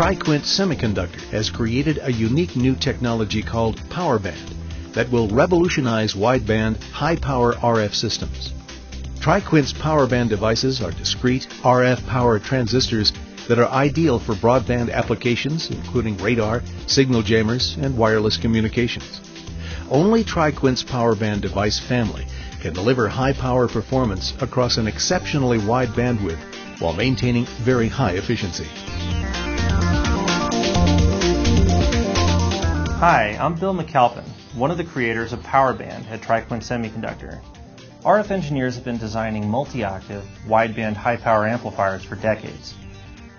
TriQuint Semiconductor has created a unique new technology called PowerBand that will revolutionize wideband, high-power RF systems. TriQuint's PowerBand devices are discrete RF power transistors that are ideal for broadband applications, including radar, signal jammers, and wireless communications. Only TriQuint's PowerBand device family can deliver high-power performance across an exceptionally wide bandwidth while maintaining very high efficiency. Hi, I'm Bill McAlpin, one of the creators of PowerBand at TriQuint Semiconductor. RF engineers have been designing multi-octave, wideband high-power amplifiers for decades.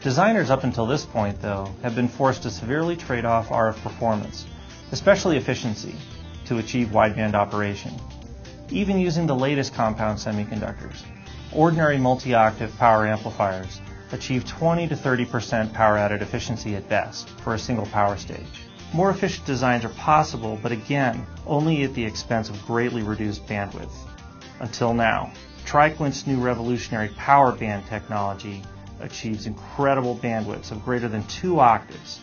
Designers up until this point, though, have been forced to severely trade off RF performance, especially efficiency, to achieve wideband operation. Even using the latest compound semiconductors, ordinary multi-octave power amplifiers achieve 20 to 30% power added efficiency at best for a single power stage. More efficient designs are possible, but again, only at the expense of greatly reduced bandwidth. Until now, TriQuint's new revolutionary power band technology achieves incredible bandwidths of greater than 2 octaves,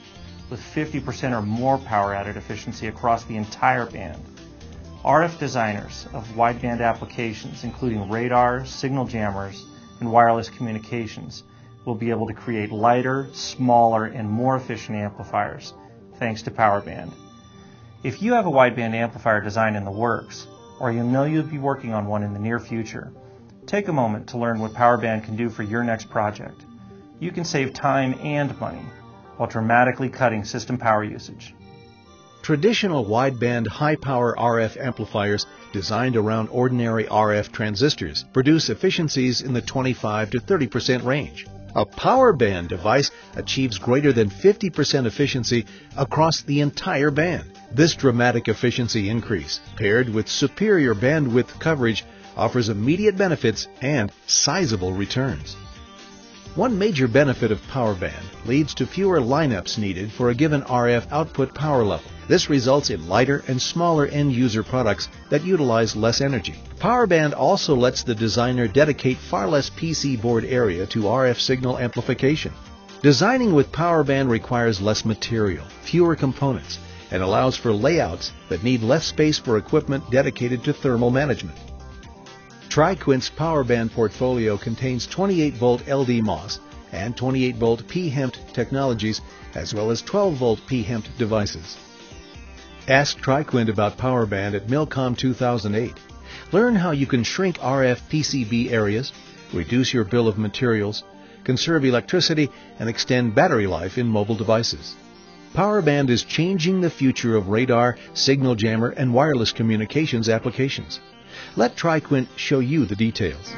with 50% or more power added efficiency across the entire band. RF designers of wideband applications, including radar, signal jammers, and wireless communications, will be able to create lighter, smaller, and more efficient amplifiers, thanks to PowerBand. If you have a wideband amplifier design in the works, or you know you'll be working on one in the near future, take a moment to learn what PowerBand can do for your next project. You can save time and money while dramatically cutting system power usage. Traditional wideband high-power RF amplifiers designed around ordinary RF transistors produce efficiencies in the 25 to 30% range. A PowerBand device achieves greater than 50% efficiency across the entire band. This dramatic efficiency increase, paired with superior bandwidth coverage, offers immediate benefits and sizable returns. One major benefit of PowerBand leads to fewer lineups needed for a given RF output power level. This results in lighter and smaller end-user products that utilize less energy. PowerBand also lets the designer dedicate far less PC board area to RF signal amplification. Designing with PowerBand requires less material, fewer components, and allows for layouts that need less space for equipment dedicated to thermal management. TriQuint's PowerBand portfolio contains 28-volt LDMOS and 28-volt P-HEMT technologies, as well as 12-volt P-HEMT devices. Ask TriQuint about PowerBand at MilCom 2008. Learn how you can shrink RF PCB areas, reduce your bill of materials, conserve electricity, and extend battery life in mobile devices. PowerBand is changing the future of radar, signal jammer, and wireless communications applications. Let TriQuint show you the details.